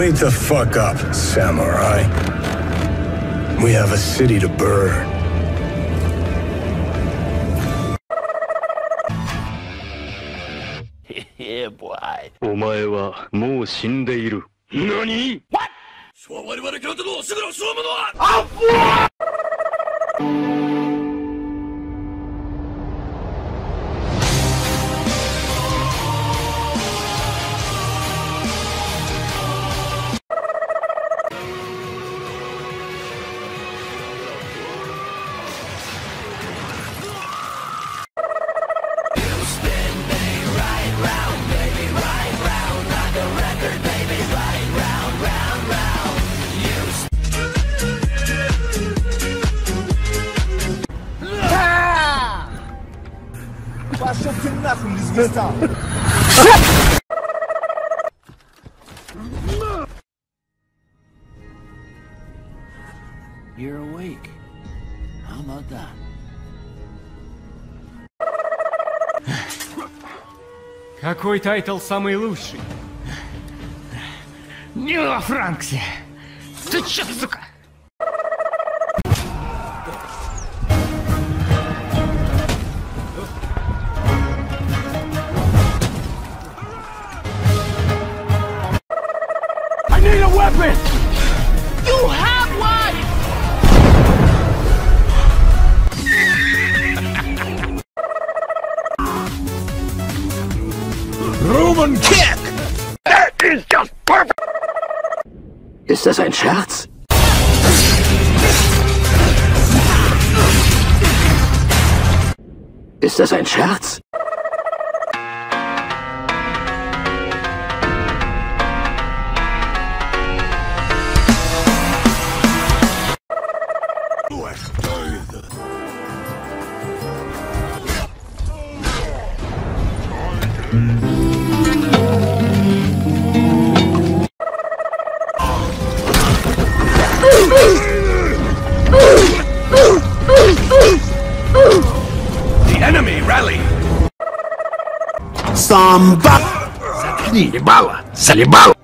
Wait the fuck up, samurai. We have a city to burn. Yeah, boy. お前はもう死んでいる。何? What? 昭和我々からとの主義の勝負のは。あっ! You're awake. How about that? Какой тайтл самый лучший? Не во Франксе. Ты чё, сука? Kick! That is just perfect! Ist das ein Scherz? Ist das ein Scherz? Самба! Заебало! Заебало!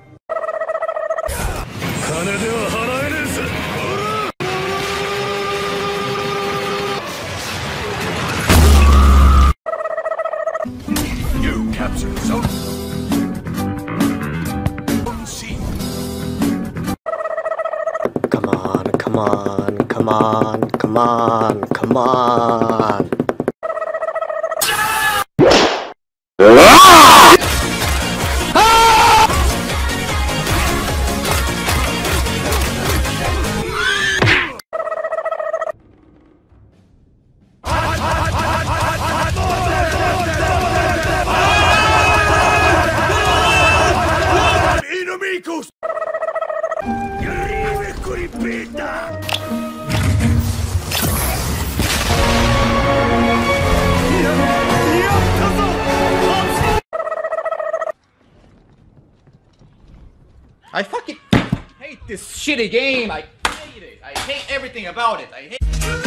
Come on, come on, come on, come on, come on. I fucking hate this shitty game. I hate it. I hate everything about it. I hate